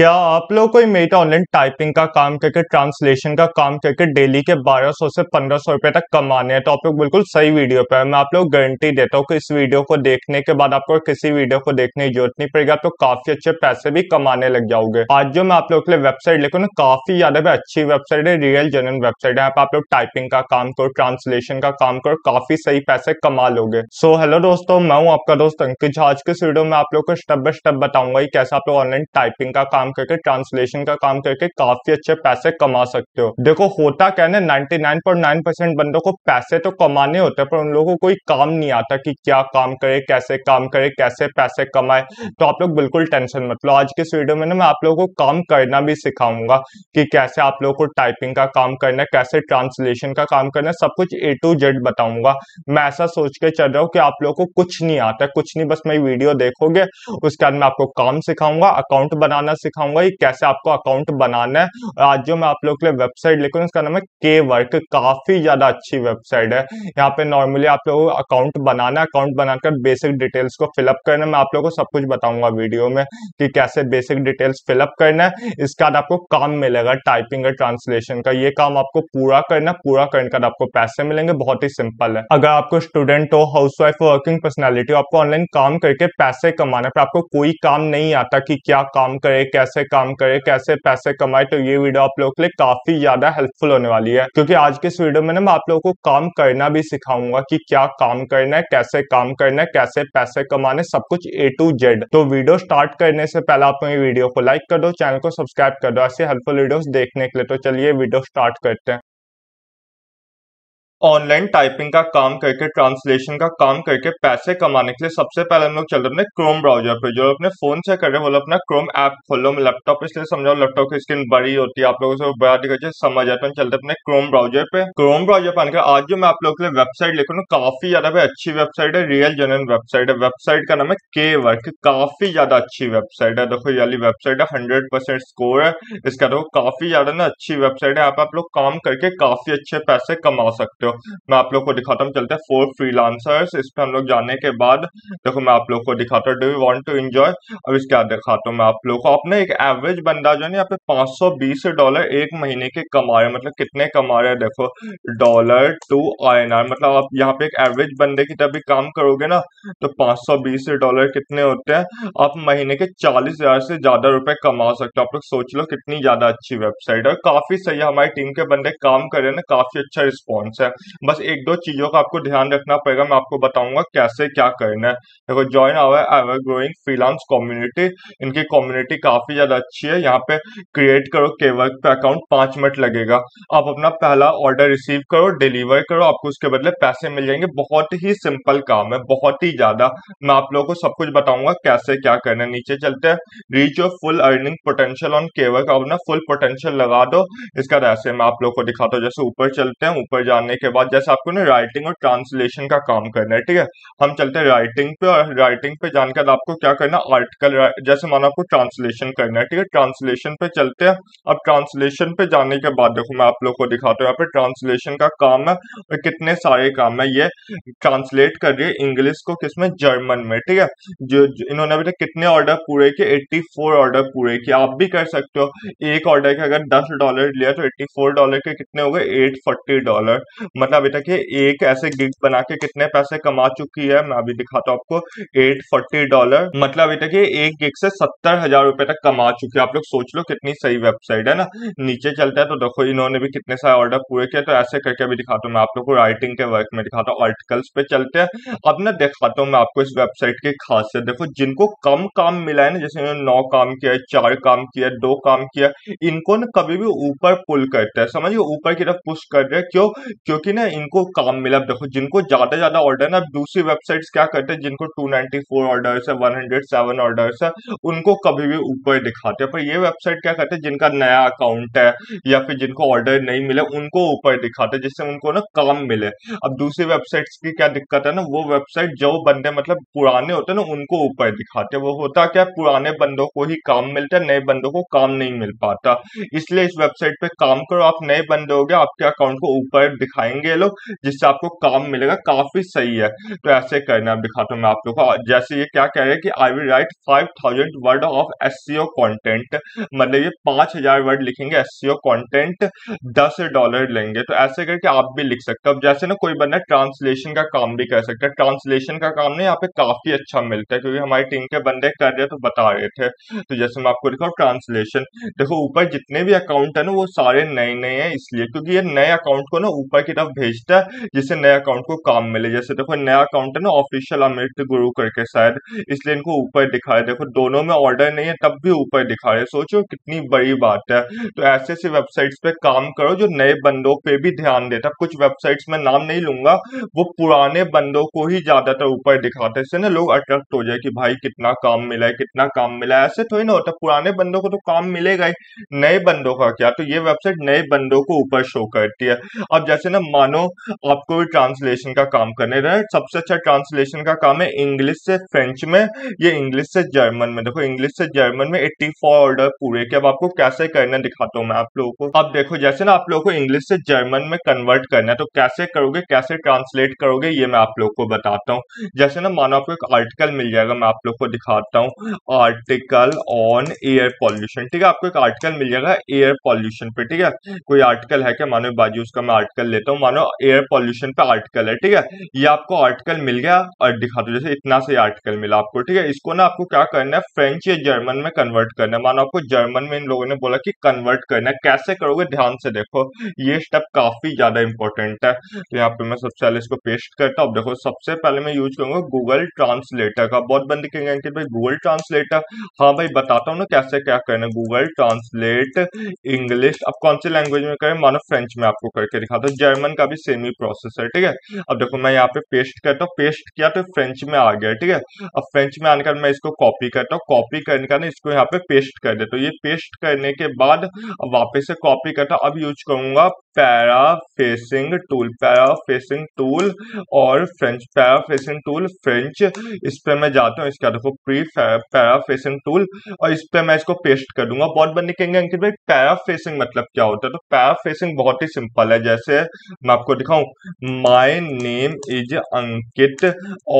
क्या आप लोग कोई मेटा ऑनलाइन टाइपिंग का काम करके, ट्रांसलेशन का काम करके डेली के 1200 से 1500 रुपए तक कमाने हैं तो आप लोग बिल्कुल सही वीडियो पर है। मैं आप लोग गारंटी देता हूँ कि इस वीडियो को देखने के बाद आपको किसी वीडियो को देखने की जरूरत नहीं पड़ेगी, आप लोग काफी अच्छे पैसे भी कमाने लग जाओगे। आज जो मैं आप लोग के लिए वेबसाइट लेकर काफी ज्यादा अच्छी वेबसाइट है, रियल जेन्युइन वेबसाइट है, आप लोग टाइपिंग का काम करो, ट्रांसलेशन का काम करो, काफी सही पैसे कमा लोगे। सो हेलो दोस्तों, मैं हूँ आपका दोस्त अंकित। आज के इस वीडियो में आप लोग को स्टेप बाय स्टेप बताऊंगा कैसे आप लोग ऑनलाइन टाइपिंग का काम करके, ट्रांसलेशन का काम करके काफी अच्छे पैसे कमा सकते हो। देखो होता क्या है, 99.9% बंदों को पैसे तो कमाने होते हैं पर उन लोगों को कोई काम नहीं आता कि क्या काम करे, कैसे पैसे कमाए। तो आप लोग बिल्कुल टेंशन मत लो, आज के इस वीडियो में ना मैं आप लोगों को काम करना भी सिखाऊंगा कि कैसे आप लोगों को टाइपिंग का काम करना है, कैसे ट्रांसलेशन का काम करना है, सब कुछ A to Z बताऊंगा। मैं ऐसा सोच के चल रहा हूँ कि आप लोगों को कुछ नहीं आता, कुछ नहीं, बस मेरी वीडियो देखोगे, उसके बाद मैं आपको काम सिखाऊंगा, अकाउंट बनाना सिखाऊंगा, ये कैसे आपको अकाउंट बनाना है। आज जो मैं आप लोगों के लिए वेबसाइट लेकर उसका नाम है Kwork, काफी ज्यादा अच्छी वेबसाइट है। यहाँ पे नॉर्मली आप लोगों को अकाउंट बनाना, अकाउंट बनाकर बेसिक डिटेल्स को फिलअप करना, मैं आप लोगों को सब कुछ बताऊंगा वीडियो में कि कैसे बेसिक डिटेल्स फिलअप करना है। इसके बाद आपको काम मिलेगा टाइपिंग और ट्रांसलेशन का, ये काम आपको पूरा करना, पूरा करने के बाद आपको पैसे मिलेंगे। बहुत ही सिंपल है। अगर आपको स्टूडेंट हो, हाउसवाइफ, वर्किंग पर्सनैलिटी, आपको ऑनलाइन काम करके पैसे कमाना है पर आपको कोई काम नहीं आता कि क्या काम करे, कैसे काम करे, कैसे पैसे कमाए, तो ये वीडियो आप लोगों के लिए काफी ज्यादा हेल्पफुल होने वाली है। क्योंकि आज के इस वीडियो में ना मैं आप लोगों को काम करना भी सिखाऊंगा कि क्या काम करना है, कैसे काम करना है, कैसे पैसे कमाने, सब कुछ A to Z। तो वीडियो स्टार्ट करने से पहले आप मेरी वीडियो को लाइक कर दो, चैनल को सब्सक्राइब कर दो ऐसे हेल्पफुल वीडियोस देखने के लिए। तो चलिए वीडियो स्टार्ट करते हैं। ऑनलाइन टाइपिंग का काम करके, ट्रांसलेशन का काम करके पैसे कमाने के लिए सबसे पहले हम लोग चल रहे अपने क्रोम ब्राउजर पे। जो अपने फोन से कर रहे हो अपना क्रोम ऐप खोलो। मैं लैपटॉप इसलिए समझाओ, लैपटॉप की स्क्रीन बड़ी होती है, आप लोगों से बड़ा दिखाई समझ आता है। चलते अपने क्रोम ब्राउजर पे। क्रोम ब्राउजर पे आज जो मैं आप लोगों के लिए वेबसाइट लेकर हूँ, काफी ज्यादा अच्छी वेबसाइट है, रियल जेन्युइन वेबसाइट है। वेबसाइट का नाम है Kwork, काफी ज्यादा अच्छी वेबसाइट है। देखो ये वेबसाइट है, 100% स्कोर है इसका। देखो काफी ज्यादा ना अच्छी वेबसाइट है, आप लोग काम करके काफी अच्छे पैसे कमा सकते हो। मैं आप लोग को दिखाता हूँ, चलते हैं 4 फ्रीलांसर्स। इस पे हम लोग जाने के बाद देखो मैं आप लोग को दिखाता हूँ, do you want to enjoy. अब इसके बाद दिखाता हूँ मैं आप लोग को, आपने एक एवरेज बंदा जो है यहाँ पे $520 एक महीने के कमा रहे, मतलब कितने कमा रहे हैं। देखो डॉलर टू INR, मतलब आप यहाँ पे एक एवरेज बंदे की तरह भी काम करोगे ना तो $520 कितने होते हैं, आप महीने के 40,000 से ज्यादा रुपए कमा सकते हो। आप लोग सोच लो कितनी ज्यादा अच्छी वेबसाइट है, काफी सही है। हमारी टीम के बंदे काम कर रहे हैं ना, काफी अच्छा रिस्पॉन्स है। बस एक दो चीजों का आपको ध्यान रखना पड़ेगा, मैं आपको बताऊंगा कैसे क्या करना है। देखो join our growing freelance community, इनकी कम्युनिटी काफी ज्यादा अच्छी है। यहाँ पे क्रिएट करो Kwork पे अकाउंट, 5 मिनट लगेगा। आप अपना पहला ऑर्डर रिसीव करो, डिलीवर करो, आपको उसके बदले पैसे मिल जाएंगे। बहुत ही सिंपल काम है, बहुत ही ज्यादा। मैं आप लोगों को सब कुछ बताऊंगा कैसे क्या करना है। नीचे चलते हैं, reach your full earning potential on Kwork, अपना फुल पोटेंशियल लगा दो। इसका ऐसे मैं आप लोग को दिखाता हूँ, जैसे ऊपर चलते हैं। ऊपर जाने के बाद जैसे आपको ना राइटिंग और ट्रांसलेशन का काम करना है, ठीक है। हम चलते हैं राइटिंग पे, और राइटिंग पे जाने के बाद आपको क्या करना है, आर्टिकल जैसे मानो आपको ट्रांसलेशन करना है, ठीक है। ट्रांसलेशन पे चलते हैं। अब ट्रांसलेशन पे जाने के बाद देखो मैं आप लोग को दिखाता हूँ, यहाँ पे ट्रांसलेशन का काम है और कितने सारे काम है। ये ट्रांसलेट कर रही है इंग्लिश को, किसमें, जर्मन में, ठीक है। जो इन्होंने अभी तक कितने ऑर्डर पूरे किए, 84 ऑर्डर पूरे किए। आप भी कर सकते हो, एक ऑर्डर के अगर $10 लिया तो $84 के कितने हो गए, $840। मतलब अभी तक ये एक ऐसे गिग बना के कितने पैसे कमा चुकी है, मैं अभी दिखाता हूँ आपको। $840, मतलब अभी तक ये एक गिग से 70,000 रुपए तक कमा चुकी है। आप लोग सोच लो कितनी सही वेबसाइट है ना। नीचे चलता है तो देखो इन्होंने भी कितने सारे ऑर्डर पूरे किए। तो ऐसे करके अभी दिखाता हूँ मैं आप लोग को, राइटिंग के वर्क में दिखाता हूँ, आर्टिकल्स पे चलते हैं। अब ना दिखाता हूँ मैं आपको इस वेबसाइट की खासियत। देखो जिनको कम काम मिला है ना, जैसे इन्होंने 9 काम किया है, 4 काम किया है, 2 काम किया, इनको ना कभी भी ऊपर पुल करते हैं, समझिए ऊपर की तरफ पुश कर रहे हैं। क्यों? क्योंकि ना इनको काम मिला। देखो जिनको ज्यादा ज्यादा ऑर्डर ना, दूसरी वेबसाइट्स क्या करते हैं, जिनको 294 ऑर्डर्स है, 107 ऑर्डर्स है, उनको कभी भी ऊपर दिखाते हैं। पर ये वेबसाइट क्या करते हैं, जिनका नया अकाउंट है या फिर जिनको ऑर्डर नहीं मिले उनको ऊपर दिखाते हैं, जिससे उनको ना काम मिले। अब दूसरी वेबसाइट्स की क्या दिक्कत है ना, वो वेबसाइट जो बंदे मतलब पुराने होते हैं ना उनको ऊपर दिखाते हैं। वो होता क्या, पुराने बंदों को ही काम मिलता है, नए बंदों को काम नहीं मिल पाता। इसलिए इस वेबसाइट पर काम करो, आप नए बंदे हो गए, आपके अकाउंट को ऊपर दिखाएं बनाएंगे लोग, जिससे आपको काम मिलेगा, काफी सही है। तो ऐसे करना है, दिखाता हूँ मैं आप लोगों को। जैसे ये क्या कह रहे हैं कि I will write 5000 word of SEO content, मतलब ये 5000 वर्ड लिखेंगे एसईओ कंटेंट, $10 लेंगे। तो ऐसे करके आप भी लिख सकते हो। जैसे ना कोई बंदा ट्रांसलेशन का काम भी कर सकता है, ट्रांसलेशन का काम ना यहाँ पे काफी अच्छा मिलता है, क्योंकि हमारी टीम के बंदे कर रहे तो बता रहे थे। तो जैसे मैं आपको दिखाऊँ ट्रांसलेशन, देखो ऊपर जितने भी अकाउंट है ना वो सारे नए नए हैं, इसलिए क्योंकि ये नए अकाउंट को ना ऊपर की तरफ भेजता है, जिससे नए अकाउंट को काम मिले। जैसे देखो नया अकाउंट है ना ऑफिशियल अमृत गुरु करके शायद, इसलिए इनको ऊपर दिखा रहे। देखो दोनों में ऑर्डर नहीं है तब भी ऊपर दिखा रहे, सोचो कितनी बड़ी बात है। तो ऐसे ऐसी वेबसाइट्स पे काम करो जो नए बंदों पे भी ध्यान देता। कुछ वेबसाइट्स में नाम नहीं लूंगा, वो पुराने बंदों को ही ज्यादातर ऊपर दिखाते, इससे ना लोग अट्रैक्ट हो जाए कि भाई कितना काम मिला है, कितना काम मिला है। ऐसे थोड़ी ना होता, पुराने बंदों को तो काम मिलेगा ही, नए बंदों का क्या। तो ये वेबसाइट नए बंदों को ऊपर शो करती है। अब जैसे ना मानो आपको भी ट्रांसलेशन का काम करने रहे, सबसे अच्छा ट्रांसलेशन का काम है इंग्लिश से फ्रेंच में, ये इंग्लिश से जर्मन में। देखो इंग्लिश से जर्मन में 84 ऑर्डर पूरे के। अब आपको कैसे करना दिखाता हूँ मैं आप लोगों को। अब देखो जैसे ना आप लोगों को इंग्लिश से जर्मन में कन्वर्ट करना है, तो कैसे करोगे, कैसे ट्रांसलेट करोगे, ये मैं आप लोगों को बताता हूँ। जैसे ना मानो आपको एक आर्टिकल मिल जाएगा, मैं आप लोगों को दिखाता हूँ, आर्टिकल ऑन एयर पॉल्यूशन। ठीक है, आपको एक आर्टिकल मिल जाएगा एयर पॉल्यूशन पे। ठीक है, कोई आर्टिकल है क्या, मानो बाजू उसका मैं आर्टिकल लेता हूँ, मानो एयर पॉल्यूशन पे आर्टिकल है। ठीक है, ये आपको आर्टिकल मिल गया और दिखा दो, जैसे इतना से आर्टिकल मिला आपको। ठीक है, इसको ना आपको क्या करना है, फ्रेंच या जर्मन में कन्वर्ट करना है। मानो आपको जर्मन में इन लोगों ने बोला कि कन्वर्ट करना है, कैसे करोगे ध्यान से देखो, ये स्टेप काफी ज्यादा इंपॉर्टेंट है। तो यहाँ पे मैं सबसे पहले इसको पेस्ट करता हूँ। देखो सबसे पहले मैं यूज करूंगा गूगल ट्रांसलेटर का। बहुत बंदे कहेंगे कि भाई गूगल ट्रांसलेटर, हाँ भाई बताता हूँ ना कैसे क्या करना। गूगल ट्रांसलेट इंग्लिश, अब कौन सी लैंग्वेज में करें, मानो फ्रेंच में आपको करके दिखाता हूँ। जर्मन का भी सेम ही प्रोसेस है। ठीक है, अब देखो मैं यहाँ पे पेस्ट करता हूँ, पेस्ट किया तो फ्रेंच में आ गया। ठीक है, अब फ्रेंच में आने का मैं इसको कॉपी करता हूँ, कॉपी करने का ना इसको यहाँ पे पेस्ट कर देता हूँ। ये पेस्ट करने के बाद अब वापस से कॉपी करता हूँ। अब यूज करूंगा पैराफ्रेसिंग टूल, पैराफ्रेसिंग टूल और फ्रेंच, पैराफ्रेसिंग टूल फ्रेंच, इस पे मैं जाता हूँ। इसका देखो प्री पैराफ्रेसिंग टूल, और इस पे मैं इसको पेस्ट कर दूंगा। बहुत बंदे कहेंगे अंकित भाई पैराफ्रेसिंग मतलब क्या होता है, तो पैराफ्रेसिंग बहुत ही सिंपल है। जैसे मैं आपको दिखाऊं, माय नेम इज अंकित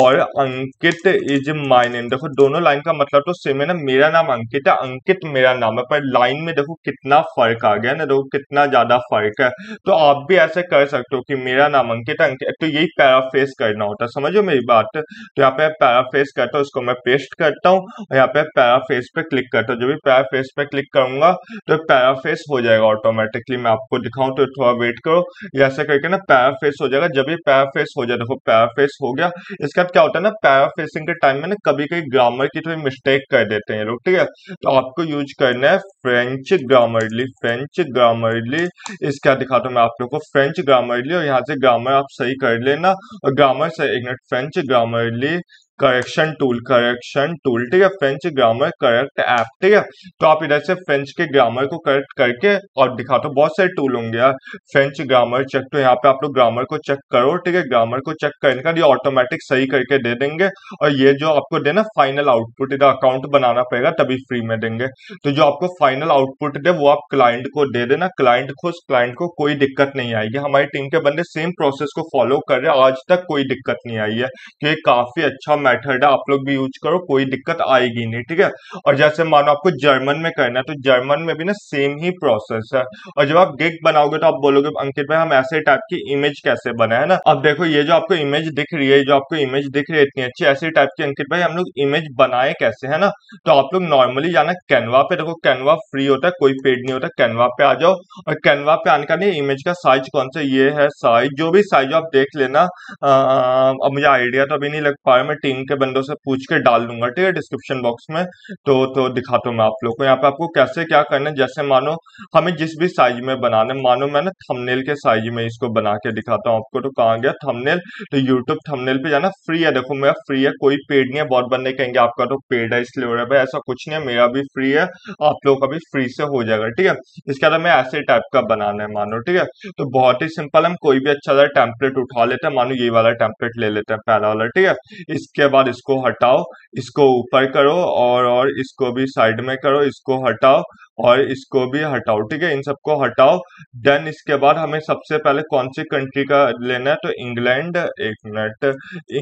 और अंकित इज माय नेम। देखो दोनों लाइन का मतलब तो सेम है ना, मेरा नाम अंकित है, अंकित मेरा नाम है, पर लाइन में देखो कितना फर्क आ गया ना, देखो कितना ज्यादा फर्क है। तो आप भी ऐसे कर सकते हो कि मेरा नाम अंकित है, तो यही पैराफ्रेज करना होता है, समझो मेरी बात। तो यहाँ पे पैराफ्रेज करता हूँ, उसको मैं पेस्ट करता हूँ और यहाँ पे पैराफ्रेज पे क्लिक करता हूँ। जो भी पैराफ्रेज पे क्लिक करूंगा तो पैराफ्रेज हो जाएगा ऑटोमेटिकली। मैं आपको दिखाऊं तो थोड़ा वेट करो, ऐसे करके ना पैराफ्रेज हो जाएगा। जब ये पैराफ्रेज हो जाए, देखो पैराफ्रेज हो गया, इसके बाद क्या होता है ना, पैराफ्रेसिंग के टाइम में ना कभी कभी ग्रामर की थोड़ी मिस्टेक कर देते हैं लोग। ठीक है, तो आपको यूज करना है फ्रेंच ग्रामरली, फ्रेंच ग्रामरली। इसका दिखाता हूँ मैं आप लोगों को, फ्रेंच ग्रामरली, और यहाँ से ग्रामर आप सही कर लेना, और ग्रामर से एक minute, French Grammarly correction tool, correction tool. ठीक है, फ्रेंच ग्रामर करेक्ट ऐप। ठीक है, तो आप इधर से फ्रेंच के ग्रामर को करेक्ट करके, और दिखा तो बहुत सारे टूल होंगे यार, फ्रेंच ग्रामर चेक। तो यहाँ पे आप लोग ग्रामर को चेक करो। ठीक है, ग्रामर को चेक करने का ये ऑटोमेटिक सही करके दे देंगे, और ये जो आपको देना फाइनल आउटपुट, इधर अकाउंट बनाना पड़ेगा तभी फ्री में देंगे। तो जो आपको फाइनल आउटपुट दे वो आप क्लाइंट को दे देना, क्लाइंट खुश, क्लाइंट को कोई दिक्कत नहीं आएगी। हमारी टीम के बंदे सेम प्रोसेस को फॉलो कर रहे हैं, आज तक कोई दिक्कत नहीं आई है। तो ये काफी अच्छा मेथड है, आप लोग भी यूज करो, कोई दिक्कत आएगी नहीं। ठीक है, और जैसे मानो आपको जर्मन में करना है, तो जर्मन में भी ना सेम ही प्रोसेस है। और जब आप गिग बनाओगे तो आप बोलोगे अंकित भाई हम ऐसे टाइप की इमेज कैसे बनाए ना। अब देखो ये जो आपको इमेज दिख रही है, जो आपको इमेज दिख रही है इतनी अच्छी, ऐसे टाइप की अंकित भाई हम लोग इमेज बनाए कैसे, है ना। तो आप लोग नॉर्मली जाना कैनवा पे, देखो कैनवा फ्री होता है, कोई पेड नहीं होता, कैनवा पे आ जाओ। और कैनवा पे आने का नहीं, इमेज का साइज कौन सा, ये है साइज, जो भी साइज आप देख लेना। अब मुझे आइडिया तो अभी नहीं लग पा रहा, मैं टीम के बंदों से पूछ के डाल दूंगा। ठीक है, डिस्क्रिप्शन बॉक्स में तो दिखाता हूँ मैं आप लोगों को। यहाँ पे आपको कैसे क्या करना है, जैसे मानो हमें जिस भी साइज में बनाना है, मानो मैं ना थंबनेल के साइज में इसको बना के दिखाता हूँ आपको। तो कहाँ गया थंबनेल, तो यूट्यूब थंबनेल पे जाना, फ्री है। देखो मेरा फ्री है, कोई पेड नहीं है। बहुत बंदे कहेंगे आपका तो पेड है इसलिए हो रहा है, भाई ऐसा कुछ नहीं है, मेरा भी फ्री है, आप लोगों का भी फ्री से हो जाएगा। ठीक है, इसके अलावा मैं ऐसे टाइप का बनाना है मानो। ठीक है, तो बहुत ही सिंपल, हम कोई भी अच्छा सा टेम्पलेट उठा लेते हैं, मानो ये वाला टेम्पलेट ले लेते हैं, पहला वाला। ठीक है, इसके बाद इसको हटाओ, इसको ऊपर करो और इसको भी साइड में करो, इसको हटाओ और इसको भी हटाओ। ठीक है, इन सबको हटाओ। डन। इसके बाद हमें सबसे पहले कौन सी कंट्री का लेना है, तो इंग्लैंड, एक मिनट,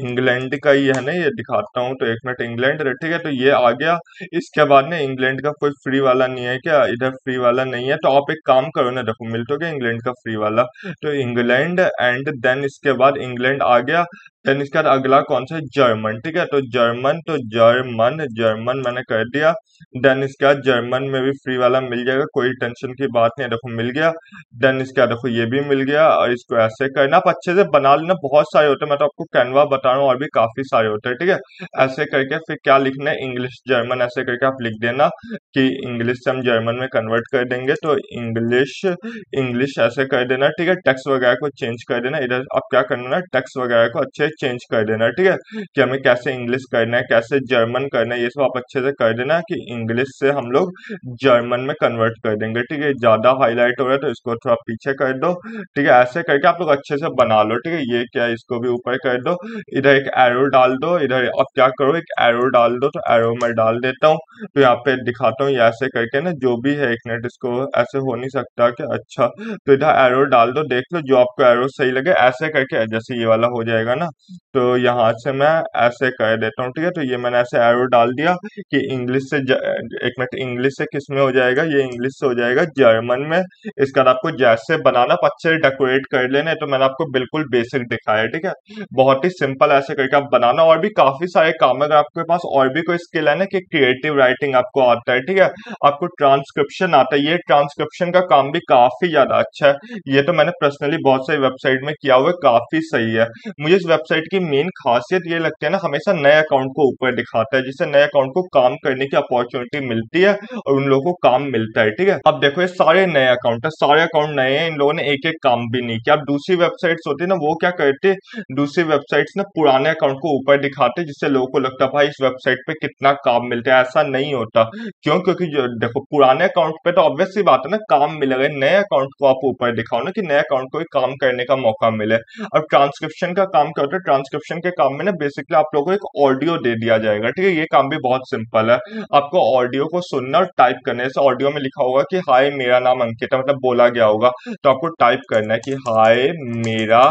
इंग्लैंड का ये है ना, ये दिखाता हूँ, तो एक मिनट, इंग्लैंड। ठीक है, तो ये आ गया। इसके बाद ना इंग्लैंड का कोई फ्री वाला नहीं है क्या, इधर फ्री वाला नहीं है, तो आप एक काम करो ना, देखो मिल तो गया इंग्लैंड का फ्री वाला, तो इंग्लैंड एंड देन इसके बाद इंग्लैंड आ गया। देन इसके बाद अगला कौन सा है, जर्मन। ठीक है, तो जर्मन, तो जर्मन मैंने कर दिया। देन इसके बाद जर्मन में भी फ्री वाला मिल जाएगा, कोई टेंशन की बात नहीं है, देखो मिल गया। देन इसके बाद देखो ये भी मिल गया। और इसको ऐसे करना, आप अच्छे से बना लेना, बहुत सारे होते हैं, मैं तो आपको कैनवा बता रहा हूँ, और भी काफी सारे होते हैं। ठीक है, ऐसे करके फिर क्या लिखना है, इंग्लिश जर्मन, ऐसे करके आप लिख देना कि इंग्लिश से हम जर्मन में कन्वर्ट कर देंगे, तो इंग्लिश ऐसे कर देना। ठीक है, टेक्स्ट वगैरह को चेंज कर देना, इधर आप क्या करना है, टेक्स्ट वगैरह को अच्छे चेंज कर देना। ठीक है, कि हमें कैसे इंग्लिश करना है, कैसे जर्मन करना है, ये सब आप अच्छे से कर देना कि इंग्लिश से हम लोग जर्मन में कन्वर्ट कर देंगे। ठीक है, ज्यादा हाईलाइट हो रहा है तो इसको थोड़ा पीछे कर दो। ठीक है, ऐसे करके आप लोग अच्छे से बना लो। ठीक है, ये क्या है, इसको भी ऊपर कर दो, इधर एक एरो डाल दो, इधर आप क्या करो, एक एरो डाल दो, तो एरो में डाल देता हूँ, तो यहाँ पे दिखाता हूँ, ऐसे करके ना जो भी है, एक मिनट, इसको ऐसे हो नहीं सकता कि अच्छा, तो इधर एरो डाल दो, देख लो जो आपको एरो सही लगे, ऐसे करके जैसे ये वाला हो जाएगा ना, तो यहाँ से मैं ऐसे कर देता हूँ। ठीक है, तो ये मैंने ऐसे एरो डाल दिया कि इंग्लिश से, एक मिनट, इंग्लिश से किस में हो जाएगा, ये इंग्लिश से हो जाएगा जर्मन में। इसका आपको जैसे बनाना अच्छे से डेकोरेट कर लेना है, तो मैंने आपको बिल्कुल बेसिक दिखाया है। ठीक है, बहुत ही सिंपल, ऐसे करके आप बनाना। और भी काफी सारे काम है, अगर आपके पास और भी कोई स्किल है ना कि क्रिएटिव राइटिंग आपको आता है, ठीक है, आपको ट्रांसक्रिप्शन आता है, ये ट्रांसक्रिप्शन का काम भी काफी ज्यादा अच्छा है। ये तो मैंने पर्सनली बहुत सारी वेबसाइट में किया हुआ है, काफी सही है। मुझे इस वेबसाइट की मेन खासियत ये लगती है ना, हमेशा नए अकाउंट को ऊपर दिखाता है, जिससे नए अकाउंट को काम करने की अपॉर्चुनिटी मिलती है और उन लोगों को काम मिलता है। ठीक है, अब देखो ये सारे नए अकाउंट है, सारे अकाउंट नए हैं, इन लोगों ने एक एक काम भी नहीं किया। अब दूसरी वेबसाइट्स होती है ना, वो क्या करती है, दूसरी वेबसाइट्स ना पुराने अकाउंट को ऊपर दिखाते हैं, जिससे लोगों को लगता है भाई इस वेबसाइट पे कितना काम मिलता है। ऐसा नहीं होता, क्यों, क्योंकि देखो पुराने अकाउंट पे तो ऑब्वियस सी बात है ना, काम मिलेगा, नए अकाउंट को आप ऊपर दिखाओ ना कि नए अकाउंट को भी काम करने का मौका मिले। अब ट्रांसक्रिप्शन का काम क्या होता है, ट्रांसक्रिप्शन के काम में ना बेसिकली आप लोगों को एक ऑडियो दे दिया जाएगा। ठीक है, ये काम भी बहुत सिंपल है, आपको ऑडियो को सुनना और टाइप करना है। ऑडियो में लिखा होगा कि हाय मेरा नाम अंकित है, मतलब बोला गया होगा, तो आपको टाइप करना है कि हाय मेरा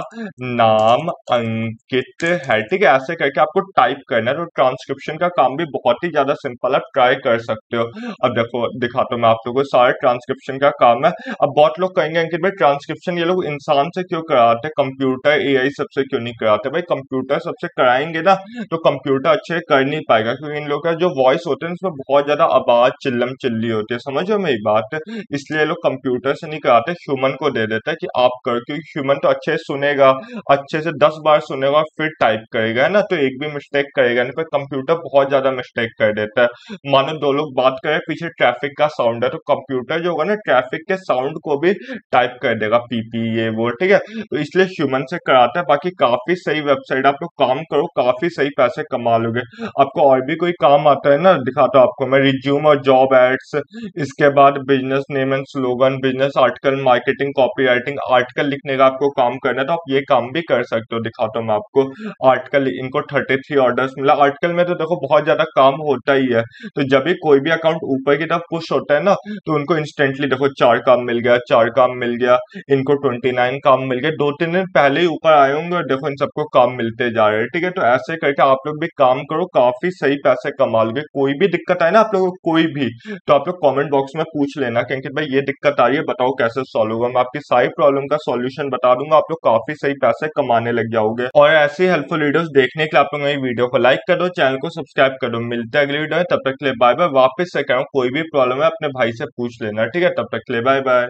नाम अंकित है। ठीक है, ऐसे करके आपको टाइप करना है। तो ट्रांसक्रिप्शन का काम भी बहुत ही ज्यादा सिंपल है, आप ट्राई कर सकते हो। अब देखो दिखाता हूँ मैं आप लोगों को, सारा ट्रांसक्रिप्शन का काम है। अब बहुत लोग कहेंगे अंकित भाई ट्रांसक्रिप्शन ये लोग इंसान से क्यों कराते, कंप्यूटर AI सबसे क्यों नहीं कराते। भाई कंप्यूटर सबसे कराएंगे ना तो कंप्यूटर अच्छे कर नहीं पाएगा, क्योंकि इन लोग का जो वॉइस होते हैं उसमें बहुत ज्यादा आवाज चिल्लम चिल्ली होती है, समझो मेरी बात, इसलिए लोग कंप्यूटर से नहीं कराते, ह्यूमन को दे देते हैं कि आप करो, क्योंकि ह्यूमन तो अच्छे से सुनेगा, अच्छे से 10 बार सुनेगा और फिर टाइप करेगा, है ना, तो एक भी मिस्टेक करेगा नहीं। पर कंप्यूटर बहुत ज्यादा मिस्टेक कर देता है, मानो दो लोग बात करें, पीछे ट्रैफिक का साउंड है, तो कंप्यूटर जो होगा ना ट्रैफिक के साउंड को भी टाइप कर देगा, पीपी ये वो। ठीक है, तो इसलिए ह्यूमन से कराता है। बाकी काफी सही वेबसाइट, आप लोग काम करो, काफी सही पैसे कमा लोगे। आपको और भी कोई काम आता है ना, दिखाता हूँ आपको मैं, रिज्यूम और जॉब एड्स, इसके बाद business name and slogan, business article, marketing, copywriting, article लिखने का आपको काम करना है, तो आप ये काम भी कर सकते हो। दिखाता हूँ मैं आपको आर्टिकल, इनको 33 ऑर्डर्स मिला आर्टिकल में, तो देखो बहुत ज्यादा काम होता ही है, तो जब भी कोई भी अकाउंट ऊपर की तरफ पुश होता है ना, तो उनको इंस्टेंटली देखो 4 काम मिल गया, 4 काम मिल गया, इनको 29 काम मिल गया, 2-3 दिन पहले ही ऊपर आए होंगे और देखो इन सबको काम मिलते जा रहे हैं। ठीक है, तो ऐसे करके आप लोग भी काम करो, काफी सही पैसे कमा लोगे। कोई भी दिक्कत आए ना आप लोगों को, कोई भी, तो आप लोग कमेंट बॉक्स में पूछ लेना कि अंकित भाई ये दिक्कत आ रही है, बताओ कैसे सॉल्व होगा, मैं आपकी सारी प्रॉब्लम का सॉल्यूशन बता दूंगा, आप लोग काफी सही पैसे कमाने लग जाओगे। और ऐसे हेल्पफुल वीडियोस देखने के लिए आप लोग मेरी वीडियो को लाइक कर दो, चैनल को सब्सक्राइब कर दो। मिलते हैं अगली वीडियो में, तब तक के लिए बाय बाय। वापस से कह रहा हूँ, कोई भी प्रॉब्लम है अपने भाई से पूछ लेना। ठीक है, तब तक के लिए बाय बाय।